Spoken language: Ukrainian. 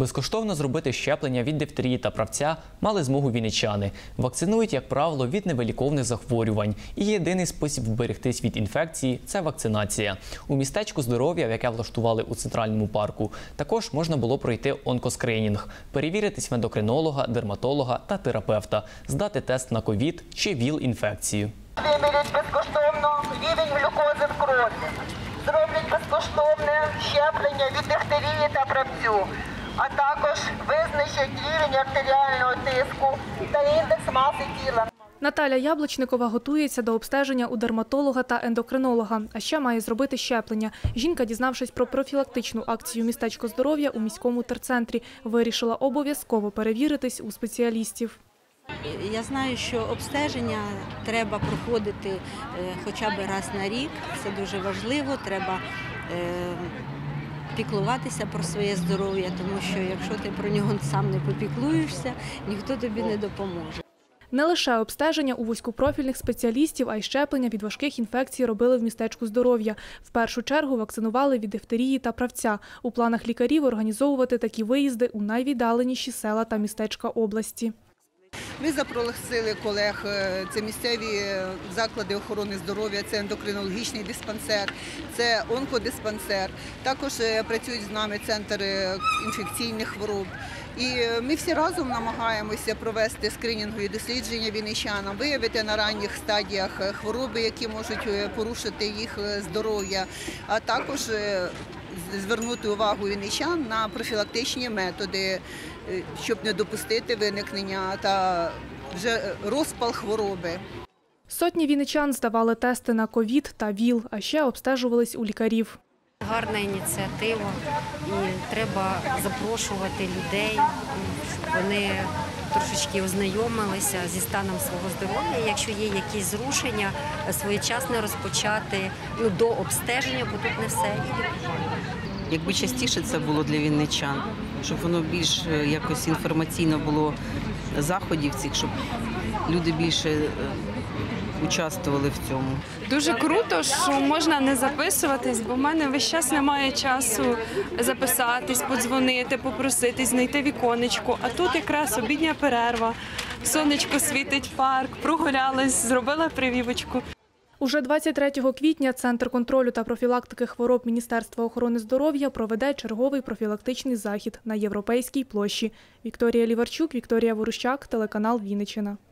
Безкоштовно зробити щеплення від дифтерії та правця мали змогу вінничани. Вакцинують, як правило, від невиліковних захворювань. І єдиний спосіб вберегтись від інфекції – це вакцинація. У містечку здоров'я, яке влаштували у Центральному парку, також можна було пройти онкоскринінг, перевіритись ендокринолога, дерматолога та терапевта, здати тест на ковід чи ВІЛ-інфекцію. Вимірять безкоштовно рівень глюкози в крові. Зроблять безкоштовне щеплення від дифтерії та правцю, а також визначать рівень артеріального тиску та індекс маси тіла. Наталя Яблучникова готується до обстеження у дерматолога та ендокринолога, а ще має зробити щеплення. Жінка, дізнавшись про профілактичну акцію «Містечко здоров'я» у міському терцентрі, вирішила обов'язково перевіритись у спеціалістів. Я знаю, що обстеження треба проходити хоча б раз на рік, це дуже важливо, треба піклуватися про своє здоров'я, тому що якщо ти про нього сам не попіклуєшся, ніхто тобі не допоможе. Не лише обстеження у вузькопрофільних спеціалістів, а й щеплення від важких інфекцій робили в містечку здоров'я. В першу чергу вакцинували від дифтерії та правця. У планах лікарів організовувати такі виїзди у найвіддаленіші села та містечка області. Ми запросили колег, це місцеві заклади охорони здоров'я, це ендокринологічний диспансер, це онкодиспансер, також працюють з нами центри інфекційних хвороб. І ми всі разом намагаємося провести скринінгові дослідження вінничанам, виявити на ранніх стадіях хвороби, які можуть порушити їх здоров'я, а також звернути увагу вінничан на профілактичні методи, щоб не допустити виникнення та вже розпал хвороби. Сотні вінничан здавали тести на ковід та ВІЛ, а ще обстежувались у лікарів. Гарна ініціатива, і треба запрошувати людей, щоб вони трошечки ознайомилися зі станом свого здоров'я. Якщо є якісь зрушення, своєчасно розпочати до обстеження, бо тут не все. Якби частіше це було для вінничан, щоб воно більш якось інформаційно було заходів цих, щоб люди більше участвували в цьому. Дуже круто, що можна не записуватись, бо в мене весь час немає часу записатись, подзвонити, попроситись, знайти віконечко. А тут якраз обідня перерва, сонечко світить, парк, прогулялась, зробила прививочку. Уже 23 квітня Центр контролю та профілактики хвороб Міністерства охорони здоров'я проведе черговий профілактичний захід на Європейській площі. Вікторія Ліварчук, Вікторія Ворощак, телеканал Вінниччина.